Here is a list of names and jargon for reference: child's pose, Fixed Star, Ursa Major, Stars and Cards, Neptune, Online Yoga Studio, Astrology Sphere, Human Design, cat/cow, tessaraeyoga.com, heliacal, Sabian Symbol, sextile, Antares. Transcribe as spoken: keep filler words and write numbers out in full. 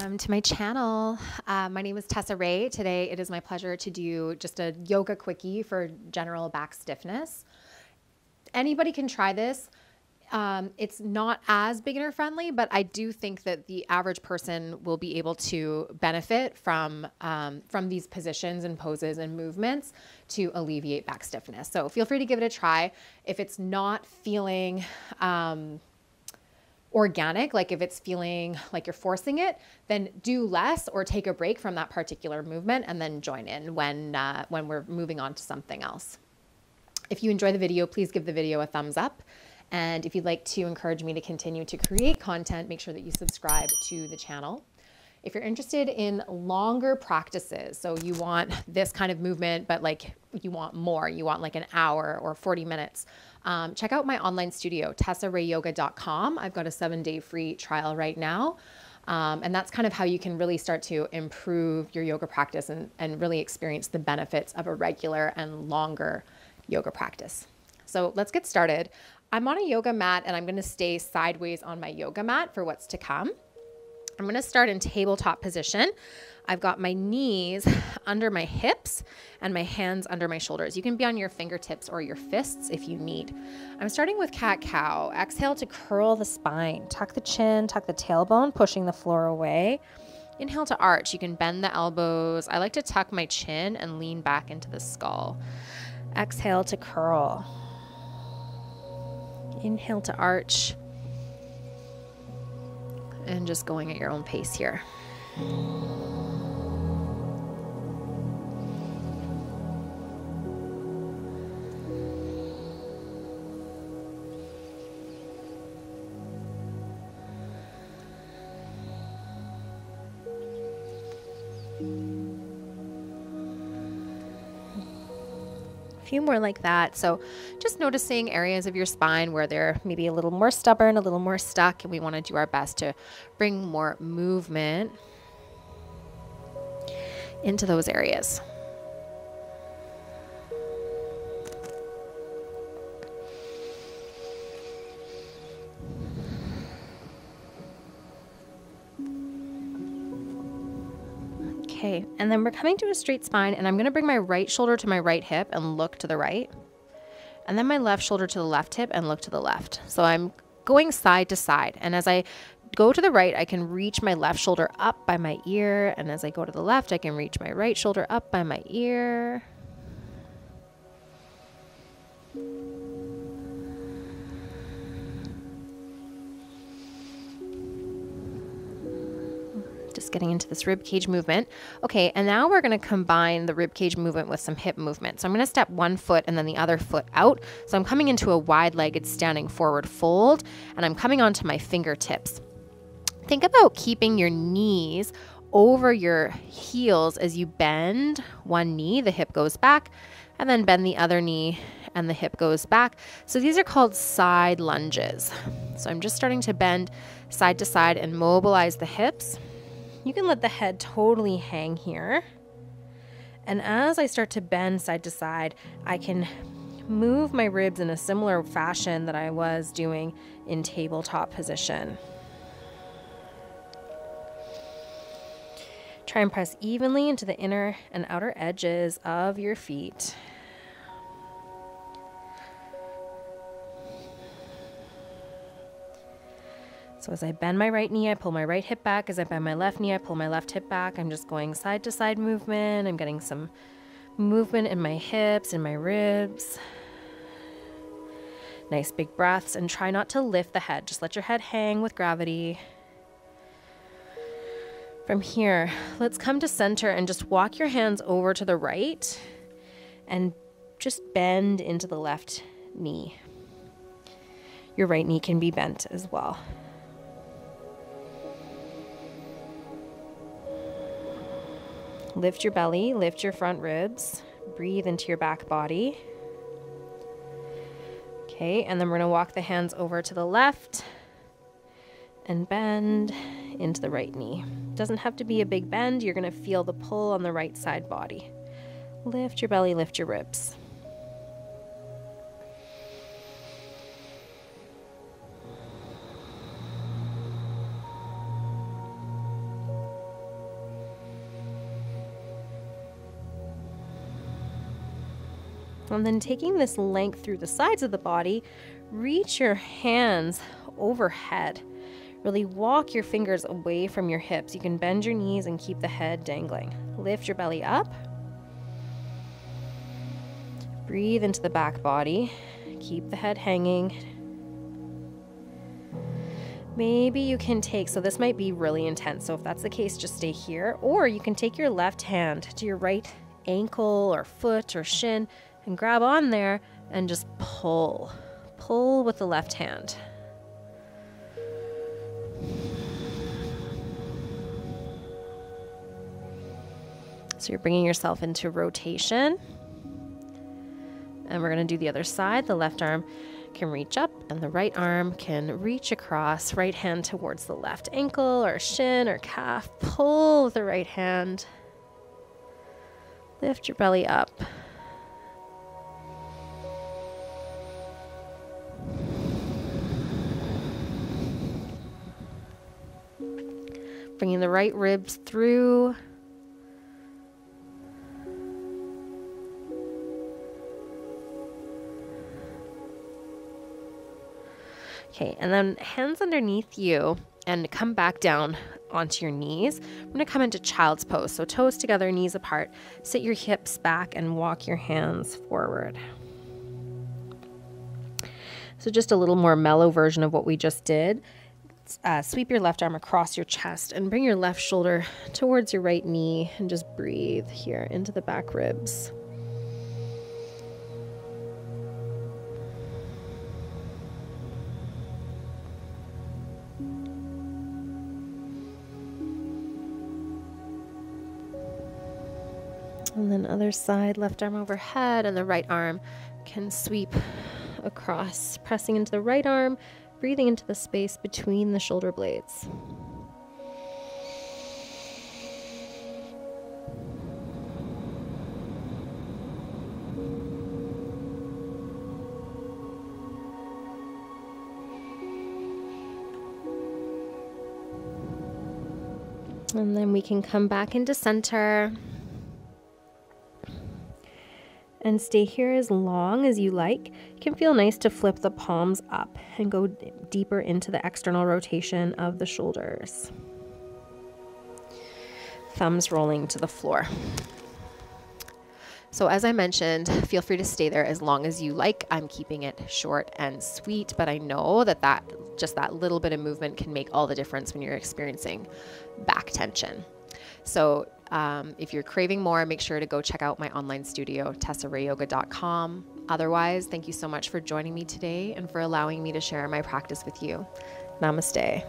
Welcome to my channel. Uh, my name is Tessa Rae. Today it is my pleasure to do just a yoga quickie for general back stiffness. Anybody can try this. Um, it's not as beginner friendly, but I do think that the average person will be able to benefit from, um, from these positions and poses and movements to alleviate back stiffness. So feel free to give it a try. If it's not feeling, um, organic, like if it's feeling like you're forcing it, then do less or take a break from that particular movement and then join in when, uh, when we're moving on to something else. If you enjoy the video, please give the video a thumbs up. And if you'd like to encourage me to continue to create content, make sure that you subscribe to the channel. If you're interested in longer practices, so you want this kind of movement, but like you want more, you want like an hour or forty minutes, um, check out my online studio, tessa rae yoga dot com. I've got a seven day free trial right now. Um, and that's kind of how you can really start to improve your yoga practice and, and really experience the benefits of a regular and longer yoga practice. So let's get started. I'm on a yoga mat and I'm gonna stay sideways on my yoga mat for what's to come. I'm gonna start in tabletop position. I've got my knees under my hips and my hands under my shoulders. You can be on your fingertips or your fists if you need. I'm starting with cat-cow. Exhale to curl the spine. Tuck the chin, tuck the tailbone, pushing the floor away. Inhale to arch. You can bend the elbows. I like to tuck my chin and lean back into the skull. Exhale to curl. Inhale to arch. And just going at your own pace here. Few more like that. So just noticing areas of your spine where they're maybe a little more stubborn, a little more stuck, and we want to do our best to bring more movement into those areas. Okay, and then we're coming to a straight spine, and I'm gonna bring my right shoulder to my right hip and look to the right, and then my left shoulder to the left hip and look to the left. So I'm going side to side, and as I go to the right, I can reach my left shoulder up by my ear, and as I go to the left, I can reach my right shoulder up by my ear. Just getting into this rib cage movement. Okay, and now we're gonna combine the rib cage movement with some hip movement. So I'm gonna step one foot and then the other foot out. So I'm coming into a wide-legged standing forward fold, and I'm coming onto my fingertips. Think about keeping your knees over your heels as you bend one knee, the hip goes back, and then bend the other knee and the hip goes back. So these are called side lunges. So I'm just starting to bend side to side and mobilize the hips. You can let the head totally hang here. And as I start to bend side to side, I can move my ribs in a similar fashion that I was doing in tabletop position. Try and press evenly into the inner and outer edges of your feet. So as I bend my right knee, I pull my right hip back. As I bend my left knee, I pull my left hip back. I'm just going side to side movement. I'm getting some movement in my hips, in my ribs. Nice big breaths, and try not to lift the head. Just let your head hang with gravity. From here, let's come to center and just walk your hands over to the right and just bend into the left knee. Your right knee can be bent as well. Lift your belly, lift your front ribs, breathe into your back body. Okay, and then we're gonna walk the hands over to the left and bend into the right knee. Doesn't have to be a big bend, you're gonna feel the pull on the right side body. Lift your belly, lift your ribs. And then taking this length through the sides of the body, reach your hands overhead. Really walk your fingers away from your hips. You can bend your knees and keep the head dangling. Lift your belly up. Breathe into the back body. Keep the head hanging. Maybe you can take, so this might be really intense, so if that's the case, just stay here. Or you can take your left hand to your right ankle or foot or shin and grab on there and just pull. Pull with the left hand. So you're bringing yourself into rotation. And we're going to do the other side. The left arm can reach up and the right arm can reach across. Right hand towards the left ankle or shin or calf. Pull with the right hand. Lift your belly up. Bringing the right ribs through. Okay, and then hands underneath you and come back down onto your knees. I'm gonna come into child's pose. So toes together, knees apart. Sit your hips back and walk your hands forward. So just a little more mellow version of what we just did. Uh, sweep your left arm across your chest and bring your left shoulder towards your right knee and just breathe here into the back ribs. And then other side, left arm overhead and the right arm can sweep across, pressing into the right arm, breathing into the space between the shoulder blades. And then we can come back into center. And stay here as long as you like. It can feel nice to flip the palms up and go deeper into the external rotation of the shoulders. Thumbs rolling to the floor. So as I mentioned, feel free to stay there as long as you like. I'm keeping it short and sweet, but I know that, that just that little bit of movement can make all the difference when you're experiencing back tension. So Um, if you're craving more, make sure to go check out my online studio, tessa rae yoga dot com. Otherwise, thank you so much for joining me today and for allowing me to share my practice with you. Namaste.